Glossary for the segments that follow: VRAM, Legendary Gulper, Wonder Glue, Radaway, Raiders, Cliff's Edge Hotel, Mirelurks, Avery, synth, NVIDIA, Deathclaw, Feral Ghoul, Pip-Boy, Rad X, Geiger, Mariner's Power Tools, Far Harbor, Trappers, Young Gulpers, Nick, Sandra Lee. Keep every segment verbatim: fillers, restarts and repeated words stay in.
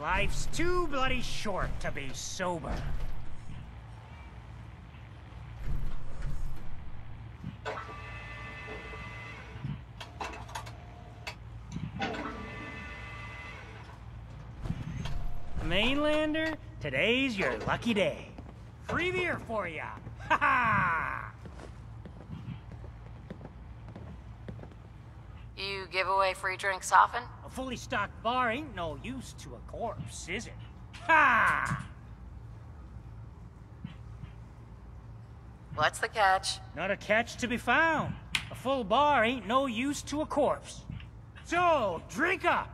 Life's too bloody short to be sober. Mainlander, today's your lucky day. Free beer for ya! Ha ha! You give away free drinks often? A fully stocked bar ain't no use to a corpse, is it? Ha! What's the catch? Not a catch to be found. A full bar ain't no use to a corpse. So, drink up!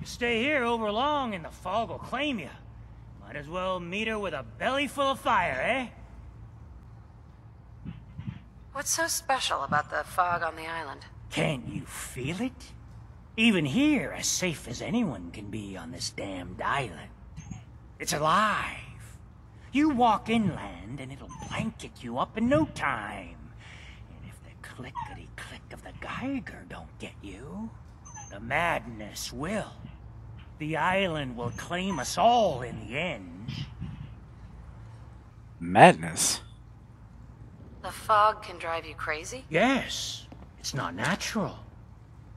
You stay here over long and the fog will claim you. Might as well meet her with a belly full of fire, eh? What's so special about the fog on the island? Can you feel it? Even here, as safe as anyone can be on this damned island. It's alive. You walk inland and it'll blanket you up in no time. And if the clickety-click of the Geiger don't get you, the madness will. The island will claim us all in the end. Madness? The fog can drive you crazy? Yes. It's not natural.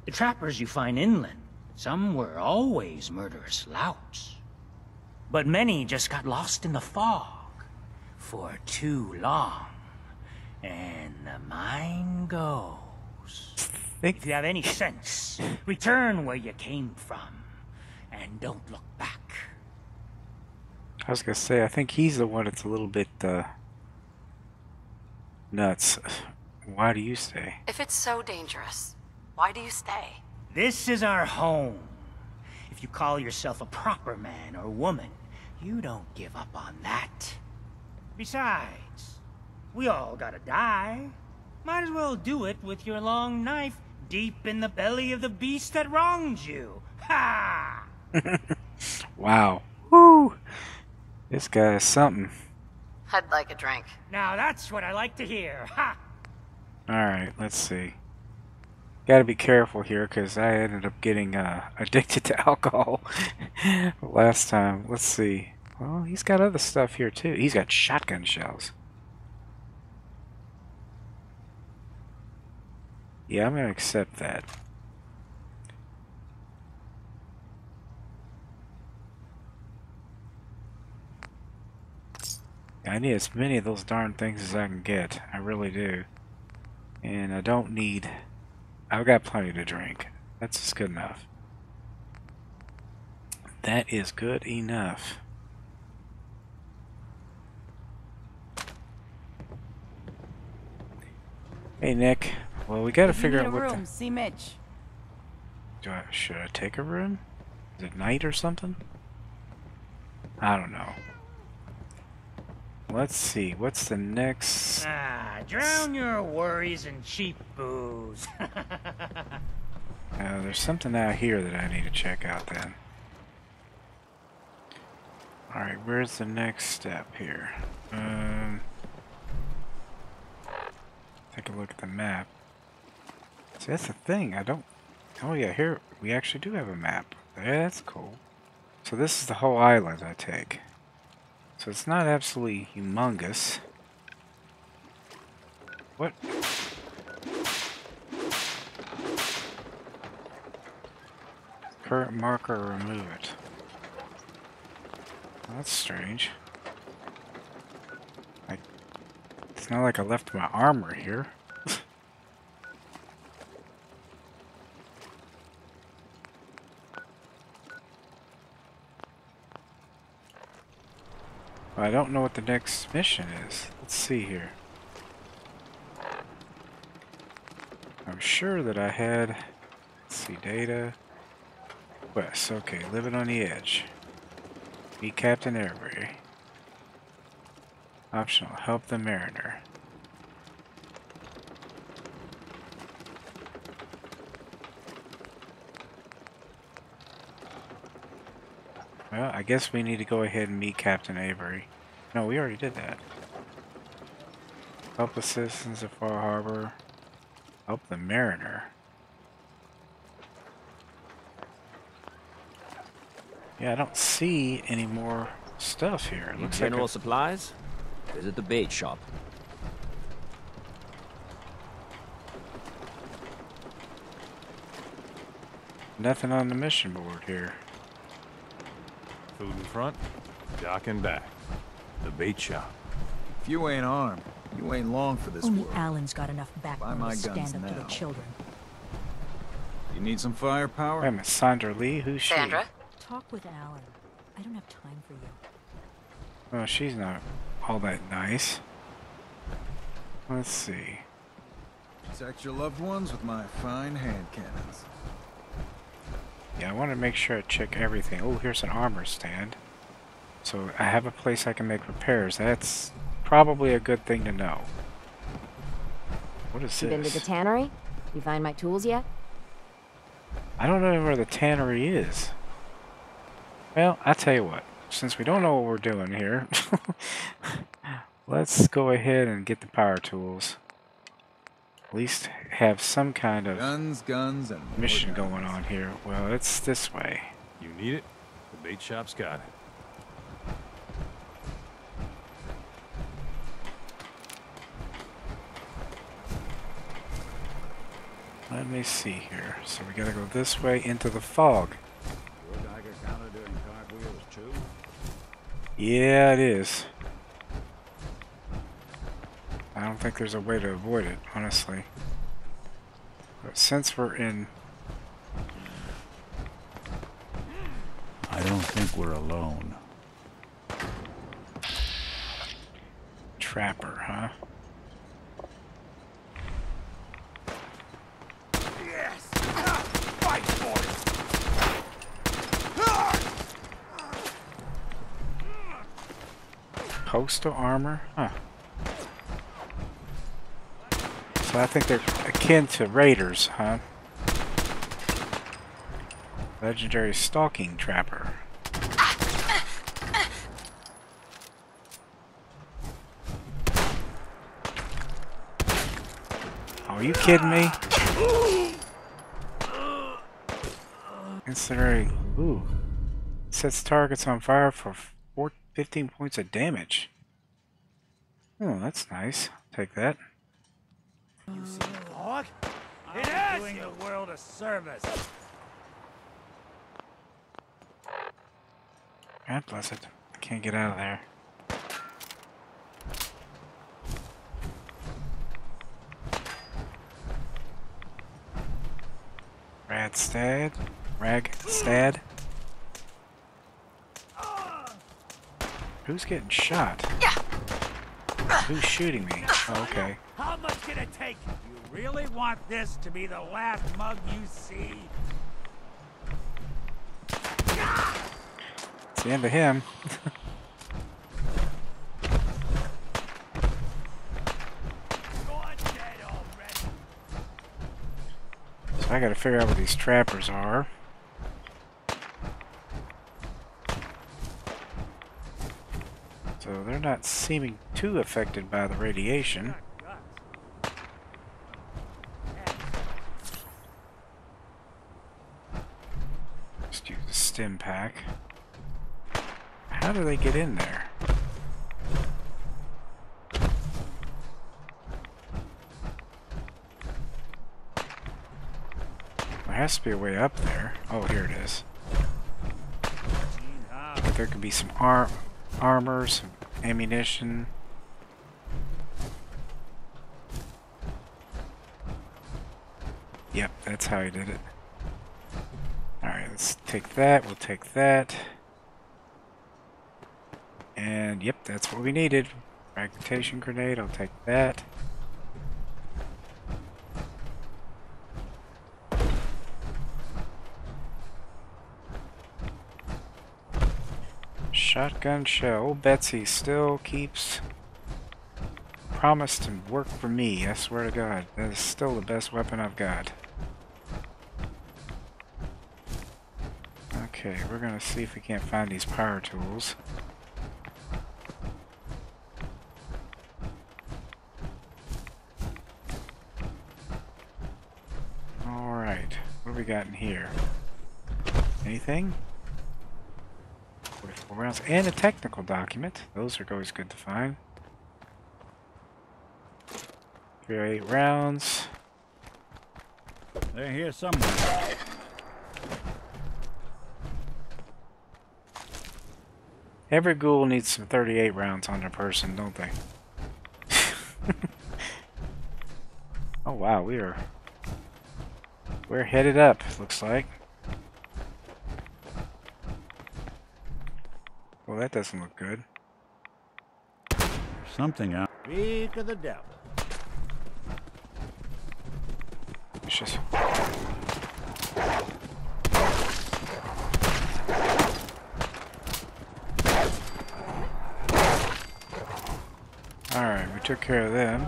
The trappers you find inland, some were always murderous louts. But many just got lost in the fog for too long. And the mind goes. If you have any sense, return where you came from and don't look back. I was gonna say, I think he's the one that's a little bit uh, nuts. Why do you stay? If it's so dangerous, why do you stay? This is our home. If you call yourself a proper man or woman, you don't give up on that. Besides, we all gotta die. Might as well do it with your long knife deep in the belly of the beast that wronged you. Ha! Wow. Woo! This guy is something. I'd like a drink. Now that's what I like to hear. Ha! Alright, let's see. Gotta be careful here, because I ended up getting uh, addicted to alcohol last time. Let's see. Well, he's got other stuff here, too. He's got shotgun shells. Yeah, I'm going to accept that. I need as many of those darn things as I can get. I really do. And I don't need... I've got plenty to drink. That's just good enough. That is good enough. Hey, Nick. Well, we gotta figure out what room, see Mitch. Do I, should I take a room? Is it night or something? I don't know. Let's see, what's the next... Ah, drown your worries in cheap booze. uh, there's something out here that I need to check out then. Alright, where's the next step here? Um, take a look at the map. See, that's the thing, I don't... Oh yeah, here, we actually do have a map. Yeah, that's cool. So this is the whole island, I take. So it's not absolutely humongous. What? Current marker removed. That's strange. I, it's not like I left my armor here. I don't know what the next mission is. Let's see here. I'm sure that I had... Let's see, data... Quest, okay, living on the edge. Be Captain Avery. Optional, help the mariner. Well, I guess we need to go ahead and meet Captain Avery. No, we already did that. Help the citizens of Far Harbor. Help the mariner. Yeah, I don't see any more stuff here. It looks like general supplies. Visit the bait shop. Nothing on the mission board here. Food in front, dock and back. The bait shop. If you ain't armed, you ain't long for this Only world. Alan's got enough backbone to stand up now. to the children. You need some firepower? I'm a Sandra Lee. Who's she? Sandra? Talk with Alan. I don't have time for you. Well, she's not all that nice. Let's see. Protect your loved ones with my fine hand cannons. Yeah, I want to make sure I check everything. Oh, here's an armor stand. So I have a place I can make repairs. That's probably a good thing to know. What is this? You been to the tannery? You find my tools yet? I don't know where the tannery is. Well, I tell you what. Since we don't know what we're doing here, let's go ahead and get the power tools. At least have some kind of guns, guns, and mission going on here. Well, it's this way. You need it? The bait shop's got it. Let me see here. So we gotta go this way into the fog. Your Geiger counter doing cartwheels too? Yeah, it is. I don't think there's a way to avoid it, honestly. But since we're in... I don't think we're alone. Trapper, huh? Yes! Fight for it! Postal armor? Huh. So I think they're akin to raiders, huh? Legendary stalking trapper. Oh, are you kidding me? Considering, ooh, sets targets on fire for four, fifteen points of damage. Oh, that's nice. Take that. You see the fog? I'm doing the world a service. God bless it. I can't get out of there. Radstad. Ragstad. Who's getting shot? Yeah. Who's shooting me? Oh, okay. How much can it take? You really want this to be the last mug you see? It's the end of him. You're dead already. So I gotta figure out what these trappers are. So they're not seeming too affected by the radiation. Just use the stim pack. How do they get in there? There has to be a way up there. Oh, here it is. But there could be some ar armor, some ammunition. Yep, that's how I did it. Alright, let's take that, we'll take that. And yep, that's what we needed. Fragmentation grenade, I'll take that. Shotgun shell. Old Betsy still keeps promise to work for me. I swear to God, that is still the best weapon I've got. Okay, we're gonna see if we can't find these power tools. Alright, what do we got in here? Anything? forty-four rounds and a technical document. Those are always good to find. three oh eight rounds. They're here somewhere. Every ghoul needs some thirty-eight rounds on their person, don't they? Oh wow, we are we're headed up, looks like. Well, that doesn't look good. Something out. Speak of the devil. It's just. Alright, we took care of them.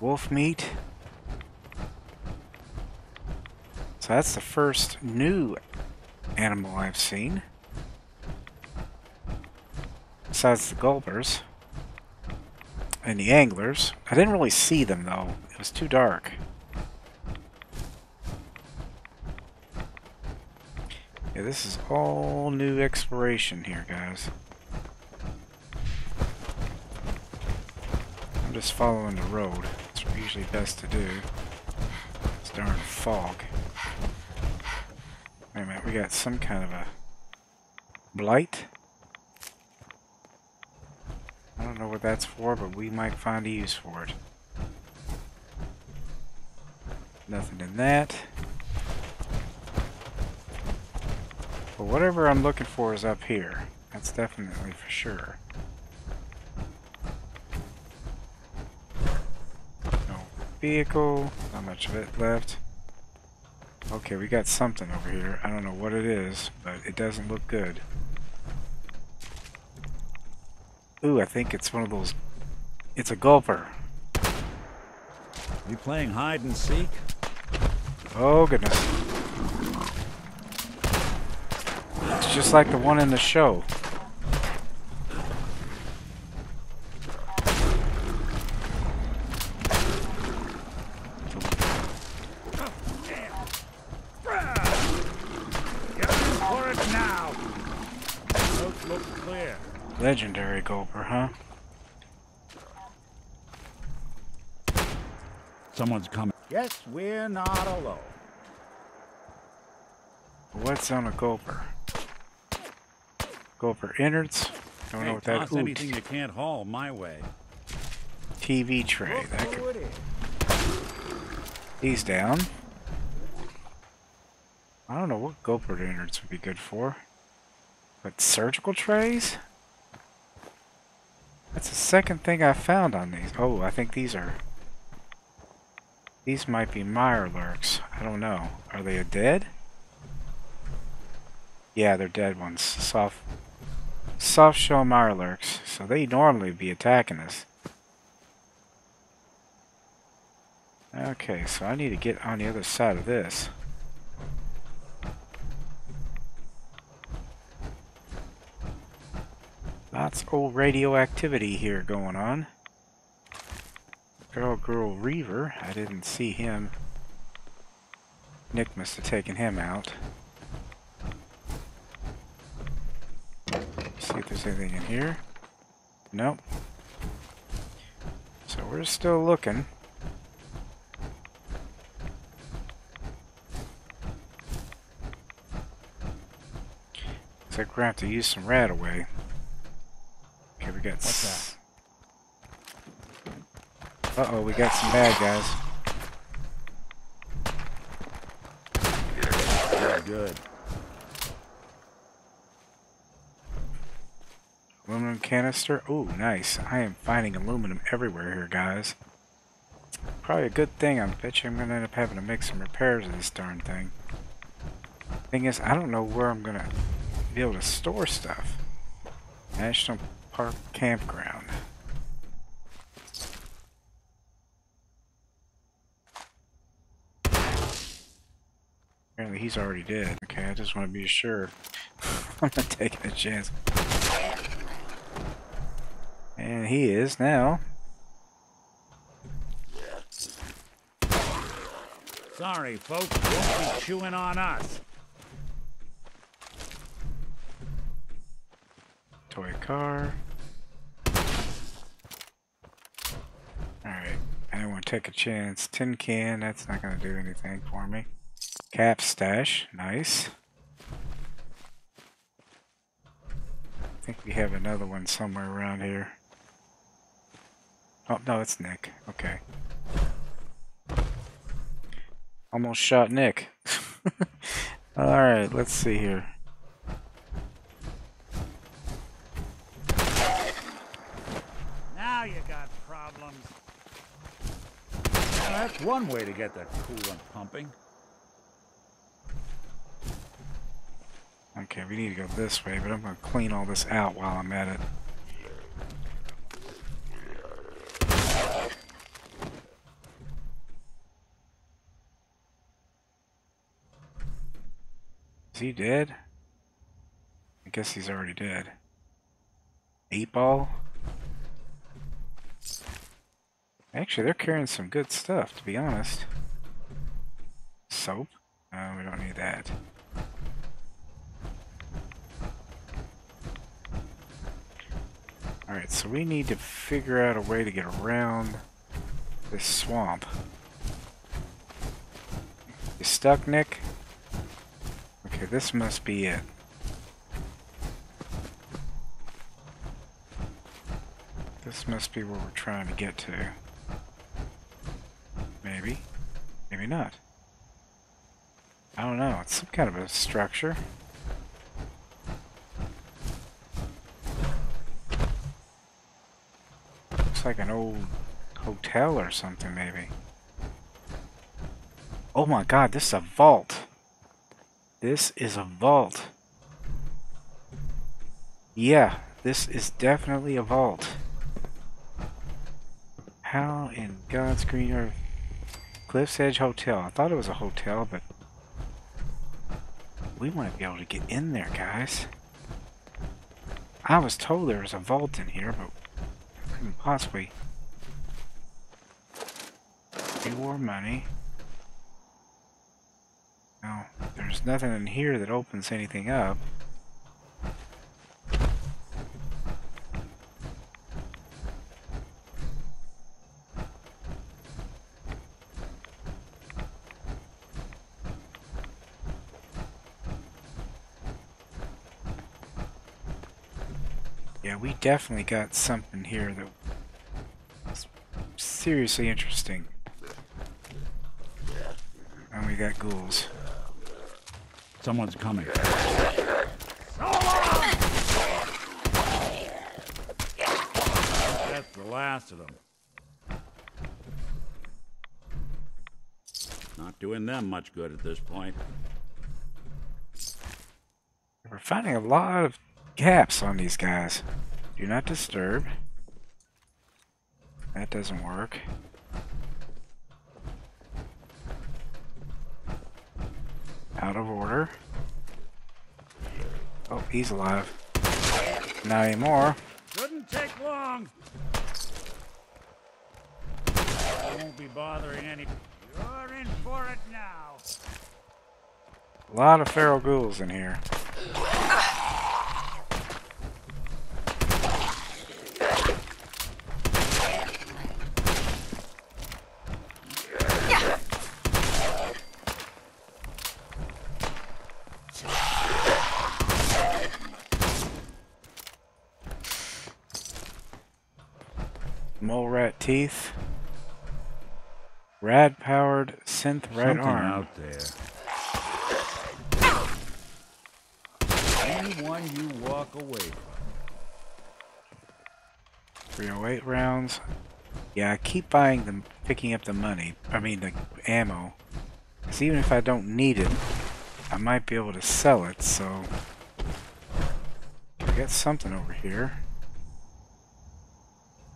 Wolf meat. So that's the first new animal I've seen. Besides the gulpers and the anglers. I didn't really see them though. It was too dark. Yeah, this is all new exploration here, guys. I'm just following the road. It's usually best to do. It's darn fog. Wait a minute, we got some kind of a blight. I don't know what that's for, but we might find a use for it. Nothing in that. But whatever I'm looking for is up here. That's definitely for sure. No vehicle. Not much of it left. Okay, we got something over here. I don't know what it is, but it doesn't look good. Ooh, I think it's one of those. It's a gulper. You playing hide and seek? Oh, goodness. It's just like the one in the show. Legendary gulper, huh? Someone's coming. Yes, we're not alone. What's on a gulper? Gulper innards. Don't hey, know what that is. Anything you can't haul my way. T V tray. Look that could. He's down. I don't know what gulper innards would be good for. But surgical trays? That's the second thing I found on these. Oh, I think these are... These might be Mirelurks. I don't know. Are they dead? Yeah, they're dead ones. Soft... Soft shell Mirelurks. So they normally would be attacking us. Okay, so I need to get on the other side of this. Lots of old radioactivity here going on. Girl, girl, Reaver. I didn't see him. Nick must have taken him out. See if there's anything in here. Nope. So we're still looking. Looks like we're going to have to use some Radaway. Okay, we got... What's that? Uh-oh, we got some bad guys. Yeah, good. Aluminum canister. Oh, nice. I am finding aluminum everywhere here, guys. Probably a good thing. I'm betting I'm going to end up having to make some repairs to this darn thing. Thing is, I don't know where I'm going to be able to store stuff. National Park Campground. Apparently he's already dead. Okay, I just want to be sure. I'm not taking a chance. And he is now. Sorry, folks, won't be chewing on us. Toy car. Alright, I want to take a chance. Tin can, that's not going to do anything for me. Cap stash, nice. I think we have another one somewhere around here. Oh, no, it's Nick. Okay. Almost shot Nick. Alright, let's see here. Now you got problems. Well, that's one way to get that coolant pumping. Okay, we need to go this way, but I'm going to clean all this out while I'm at it. Is he dead? I guess he's already dead. Eight ball? Actually, they're carrying some good stuff, to be honest. Soap? No, we don't need that. Alright, so we need to figure out a way to get around this swamp. You stuck, Nick? Okay, this must be it. This must be where we're trying to get to. Maybe. Maybe not. I don't know. It's some kind of a structure. Looks like an old hotel or something, maybe. Oh my god, this is a vault. This is a vault. Yeah, this is definitely a vault. How in God's green earth? Cliff's Edge Hotel. I thought it was a hotel, but we want to be able to get in there, guys. I was told there was a vault in here, but I couldn't possibly. We wore money. No, there's nothing in here that opens anything up. We definitely got something here that was seriously interesting. And we got ghouls. Someone's coming. That's the last of them. Not doing them much good at this point. We're finding a lot of gaps on these guys. Do not disturb. That doesn't work. Out of order. Oh, he's alive. Not anymore. Shouldn't take long. I won't be bothering any. You're in for it now. A lot of feral ghouls in here. mole rat teeth. Rad powered synth right Something arm. Out there. Anyone you walk away from. three oh eight rounds. Yeah, I keep buying them, picking up the money. I mean the ammo. Because even if I don't need it, I might be able to sell it. So I got something over here.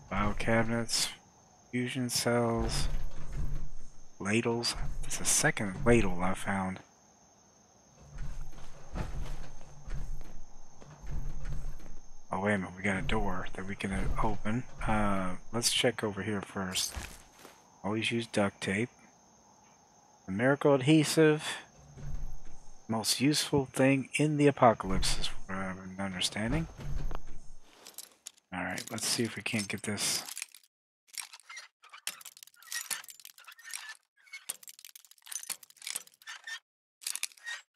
Bio cabinets, fusion cells, ladles. It's a second ladle I found. Oh wait a minute, we got a door that we can open. Uh, let's check over here first. Always use duct tape. The miracle adhesive, most useful thing in the apocalypse, is what I'm understanding. Alright, let's see if we can't get this.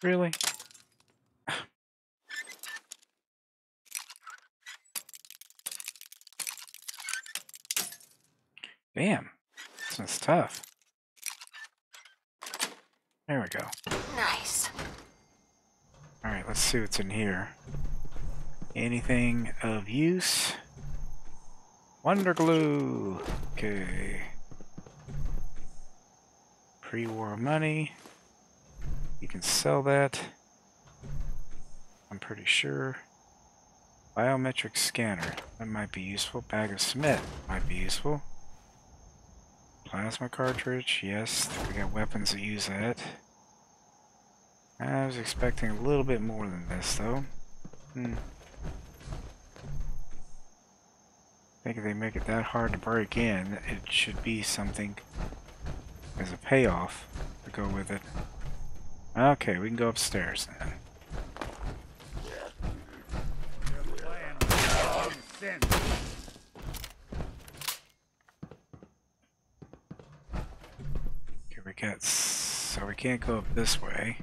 Really? Damn, this one's tough. There we go. Nice. Alright, let's see what's in here. Anything of use? Wonder Glue! Okay. Pre-war money. You can sell that. I'm pretty sure. Biometric scanner. That might be useful. Bag of cement might be useful. Plasma cartridge, yes. We got weapons that use that. I was expecting a little bit more than this, though. Hmm. I think if they make it that hard to break in, it should be something as a payoff to go with it. Okay, we can go upstairs then. Okay, we got, so we can't go up this way.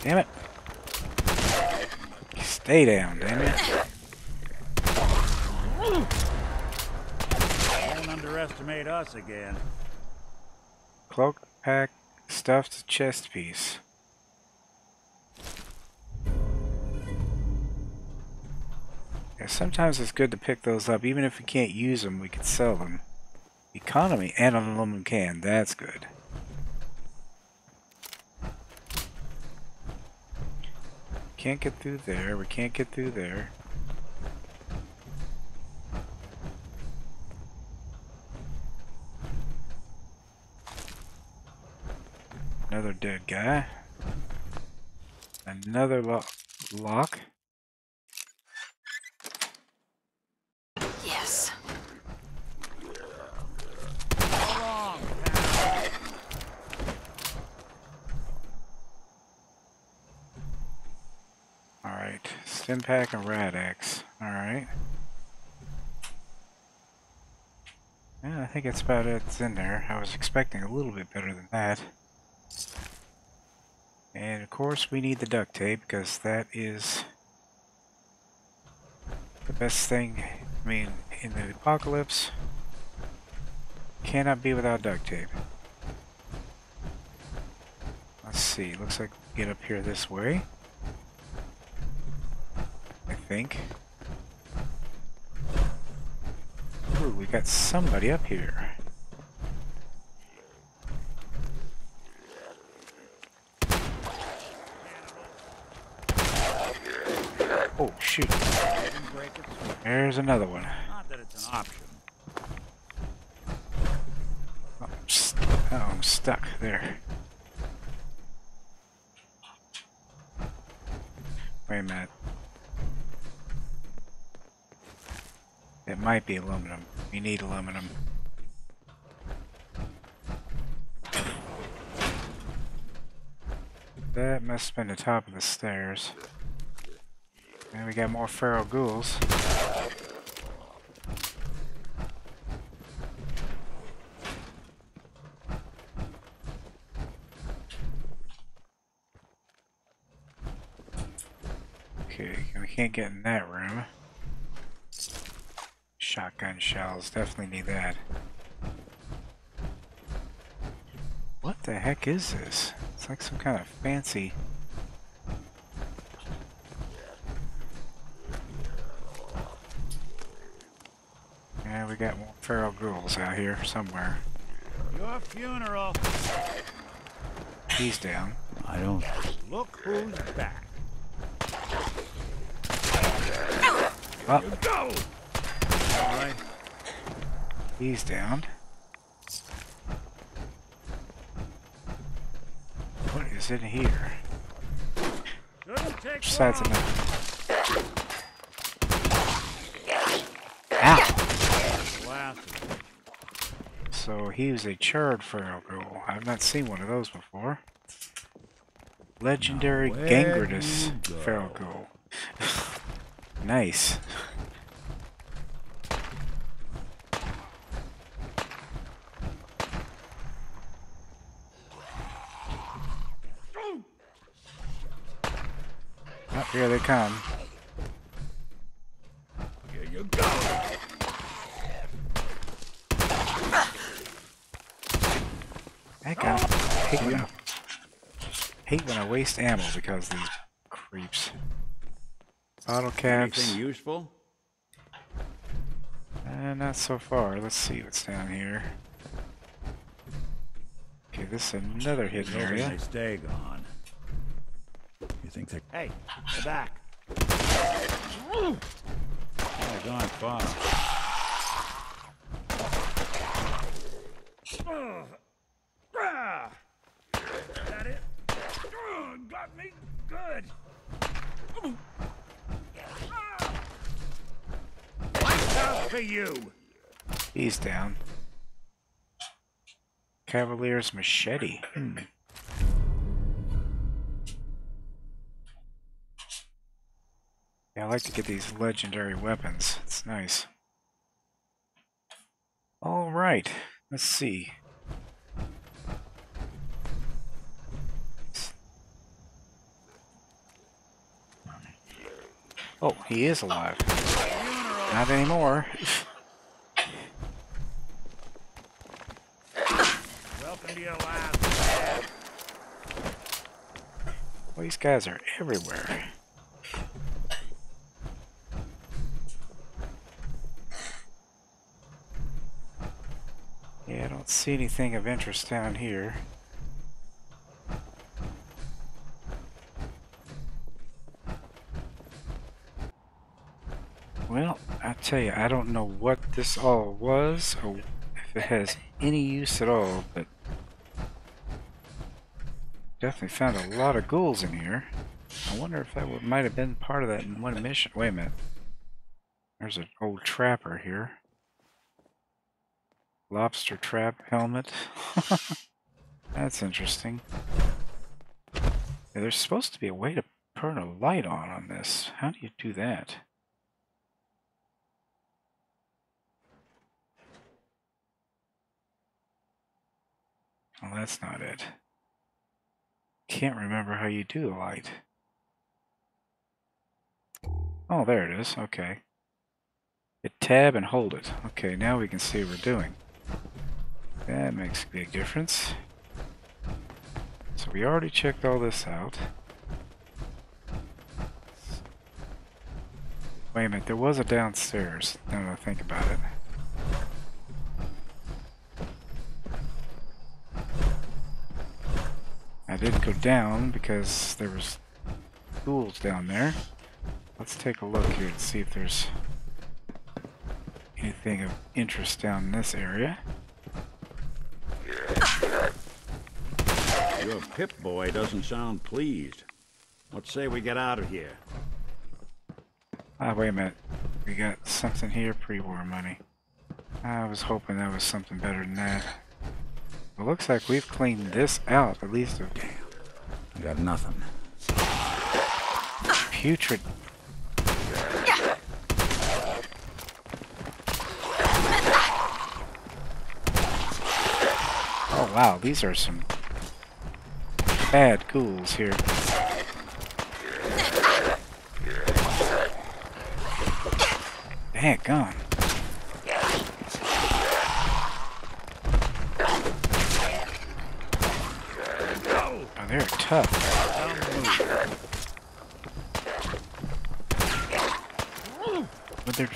Damn it. Stay down, damn it. Don't underestimate us again. Cloak pack, stuffed chest piece. Yeah, sometimes it's good to pick those up. Even if we can't use them, we can sell them. Economy and aluminum can, that's good. Can't get through there. We can't get through there. Another dead guy. Another lo lock. Yes. Impact and Rad X. Alright. Yeah, I think that's about it that's in there. I was expecting a little bit better than that. And of course we need the duct tape because that is the best thing. I mean, in the apocalypse, cannot be without duct tape. Let's see, looks like we get up here this way. Think. Ooh, we got somebody up here. Oh shoot! There's another one. Not that it's an option. Oh, I'm, st oh, I'm stuck there. Wait a minute. It might be aluminum. We need aluminum. That must have been the top of the stairs. And we got more feral ghouls. Okay, we can't get in that room. Shotgun shells, definitely need that. What the heck is this? It's like some kind of fancy... Yeah, we got more feral ghouls out here somewhere. Your funeral! He's down. I don't... Look who's back. Up. You go! Right. He's down. What is in here? Besides enough. Ow! So he was a charred feral ghoul. I've not seen one of those before. Legendary gangrenous feral ghoul. Nice. Oh, here they come. Here you go. I got it. Hate when I, hate when I waste ammo because of these creeps. Bottle caps. Anything useful? Uh, not so far. Let's see what's down here. Okay, this is another hidden area. Nice day gone. You think they? Hey, they're back. Oh, gone far. That it? Oh, got me good. Oh. For you. He's down. Cavalier's machete. Hmm. Yeah, I like to get these legendary weapons. It's nice. All right. Let's see. Oh, he is alive. Not anymore. Welcome to your lab. Well, these guys are everywhere. Yeah, I don't see anything of interest down here. Well, I tell you, I don't know what this all was, or if it has any use at all, but definitely found a lot of ghouls in here. I wonder if that might have been part of that in one mission. Wait a minute. There's an old trapper here. Lobster trap helmet. That's interesting. Yeah, there's supposed to be a way to turn a light on on this. How do you do that? Well, that's not it. Can't remember how you do the light. Oh, there it is. Okay. Hit tab and hold it. Okay, now we can see what we're doing. That makes a big difference. So we already checked all this out. Wait a minute, there was a downstairs. Now that I think about it. I didn't go down because there was ghouls down there. Let's take a look here and see if there's anything of interest down in this area. Your Pip-Boy doesn't sound pleased. Let's say we get out of here. Ah, wait a minute. We got something here, pre-war money. I was hoping that was something better than that. It looks like we've cleaned this out, at least. Damn. I got nothing. Putrid. Yeah. Oh wow, these are some bad ghouls here. Back on. Oh, they're tough. But they're...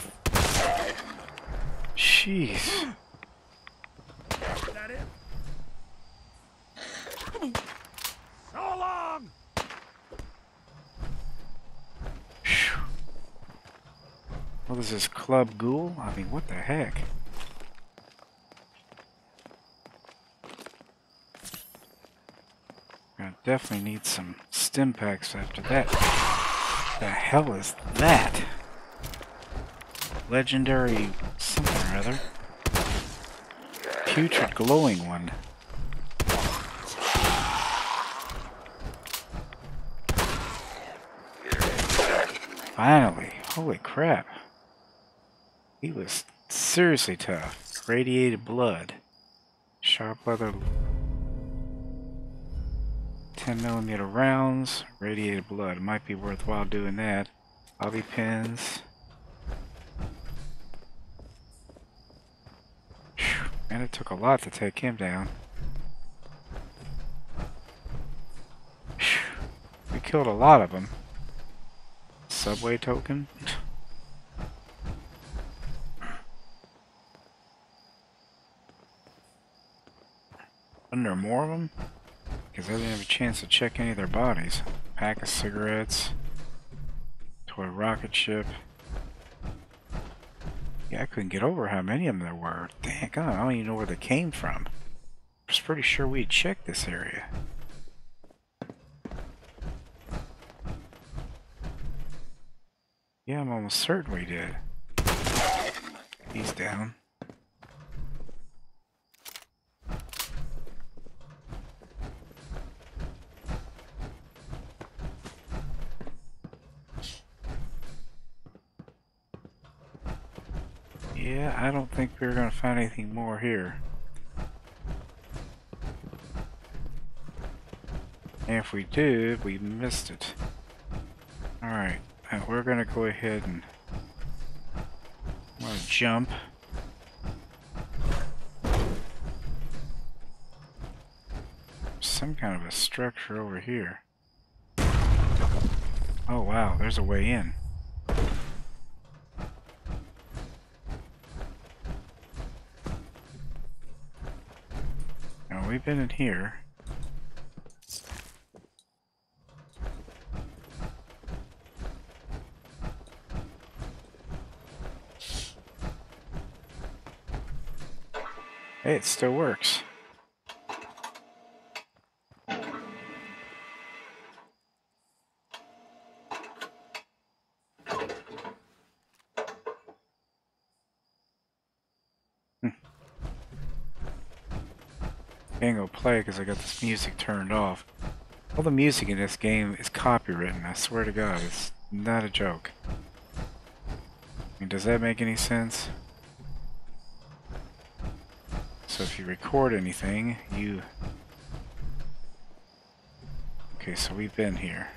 Jeez. What is this, Club Ghoul? I mean, what the heck? I definitely need some stim packs after that. The hell is that? Legendary something or other. Putrid glowing one. Finally. Holy crap. He was seriously tough. Radiated blood. Sharp leather. ten millimeter rounds. Radiated blood. Might be worthwhile doing that. Bobby pins. Whew. Man, it took a lot to take him down. Whew. We killed a lot of them. Subway token. Wasn't there more of them? Because I didn't have a chance to check any of their bodies. Pack of cigarettes. Toy rocket ship. Yeah, I couldn't get over how many of them there were. Dang, God, I don't even know where they came from. I was pretty sure we checked this area. Yeah, I'm almost certain we did. He's down. Yeah, I don't think we're going to find anything more here. And if we did, we missed it. Alright, we're going to go ahead and... I'm going to jump. Some kind of a structure over here. Oh wow, there's a way in. We've been in here. Hey, it still works. Play because I got this music turned off. All the music in this game is copywritten. I swear to God, it's not a joke. I mean, does that make any sense? So if you record anything, you... Okay, so we've been here.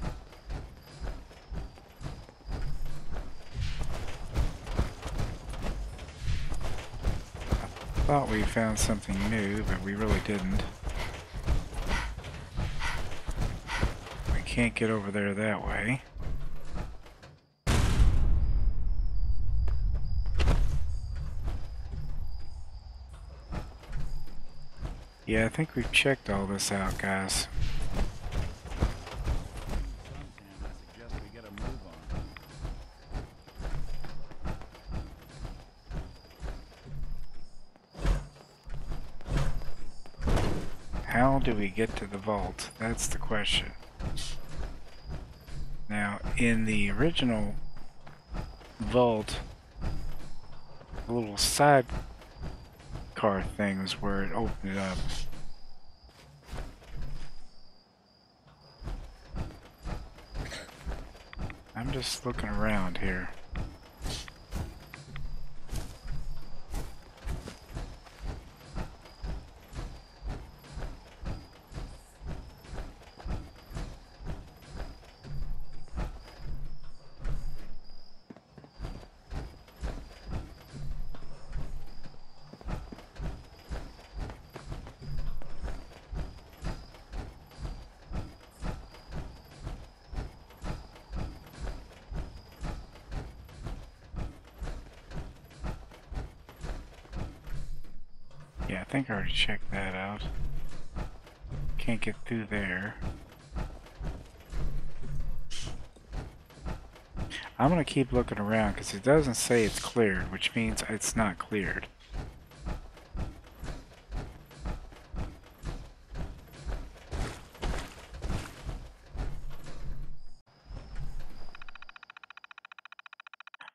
I thought we found something new, but we really didn't. Can't get over there that way. Yeah, I think we've checked all this out, guys. How do we get to the vault? That's the question. Now, in the original vault, the little sidecar thing was where it opened it up. I'm just looking around here. think I already checked that out. Can't get through there. I'm gonna keep looking around because it doesn't say it's cleared, which means it's not cleared.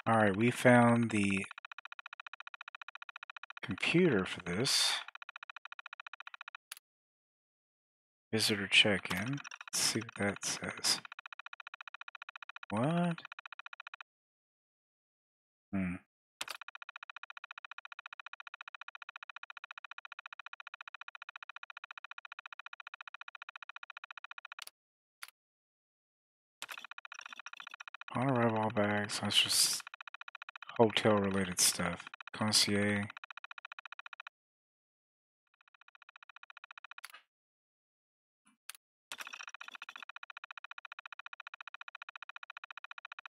Alright, we found the computer for this. Visitor check-in. Let's see what that says. What? Hmm. On arrival, all bags. That's just hotel-related stuff. Concierge.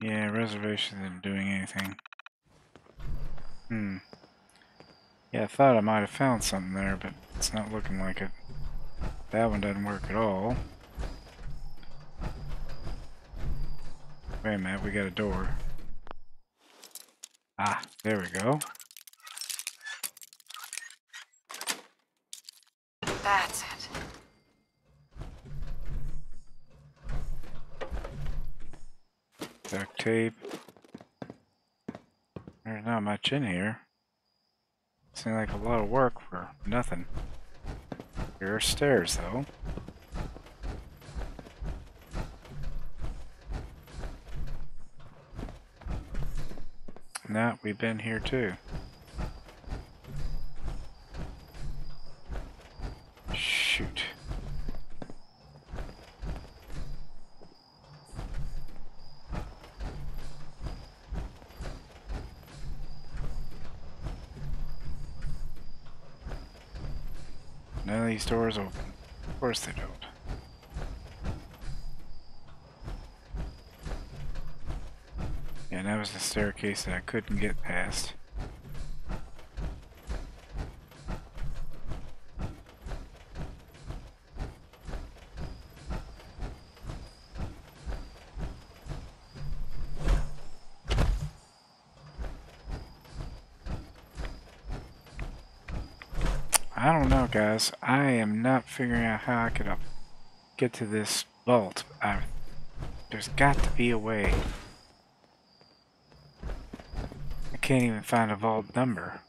Yeah, reservations isn't doing anything. Hmm. Yeah, I thought I might have found something there, but it's not looking like it. That one doesn't work at all. Wait a minute, we got a door. Ah, there we go. That's it. Duct tape. There's not much in here. Seems like a lot of work for nothing. Here are stairs, though. Nah, we've been here too. Shoot. None of these doors open. Of course they don't. And that was the staircase that I couldn't get past. I don't know, guys. I am not figuring out how I could get to this vault. I, there's got to be a way. Can't even find a vault number.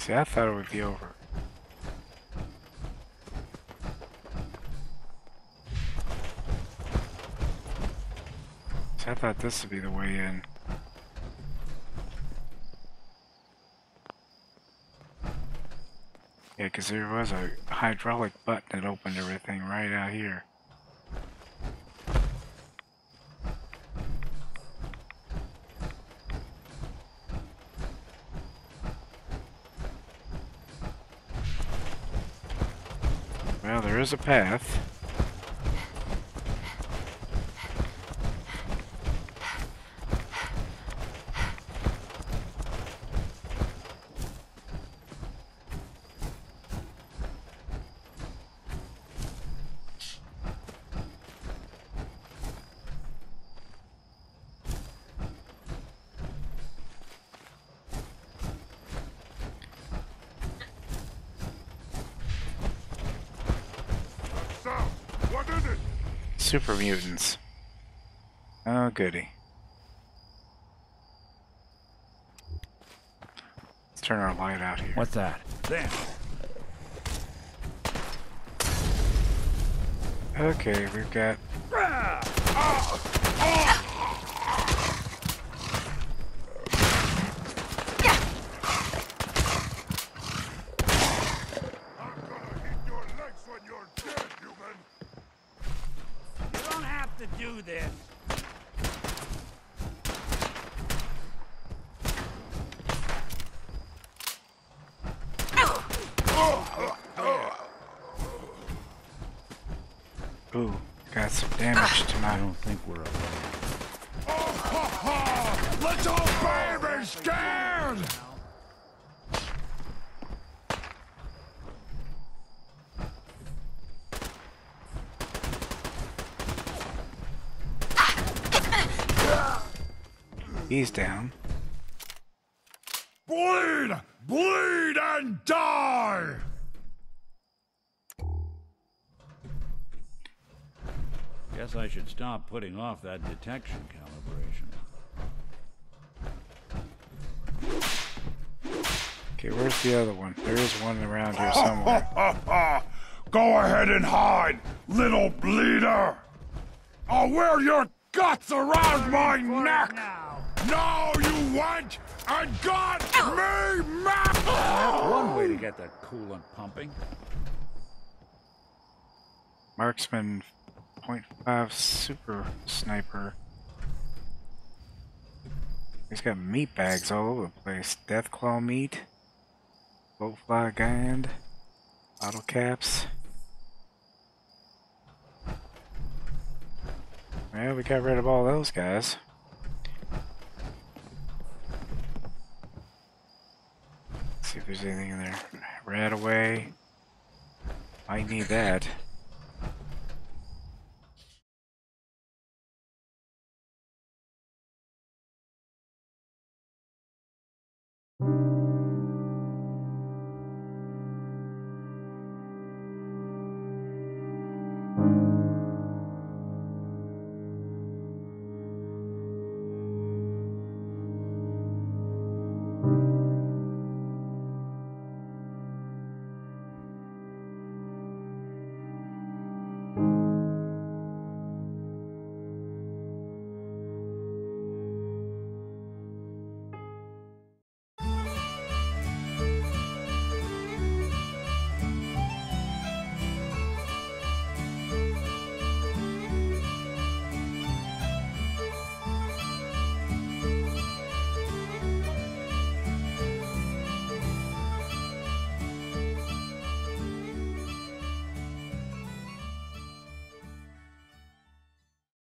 See, I thought it would be over. I thought this would be the way in. Yeah, because there was a hydraulic button that opened everything right out here. Well, there is a path. Super mutants. Oh, goody. Let's turn our light out here. What's that? Damn. Okay, we've got... to do this. Ooh, got some damage to my... I don't think we're alone. Oh, ho, ho! Little baby's down! He's down. Bleed! Bleed and die! Guess I should stop putting off that detection calibration. Okay, where's the other one? There is one around here somewhere. Go ahead and hide, little bleeder! I'll wear your guts around my neck! Now you went and got me mad! That's one way to get that coolant pumping. Marksman point five super sniper. He's got meat bags all over the place. Deathclaw meat, blowfly gland, bottle caps. Well, we got rid of all those guys. See if there's anything in there. Radaway. I need that.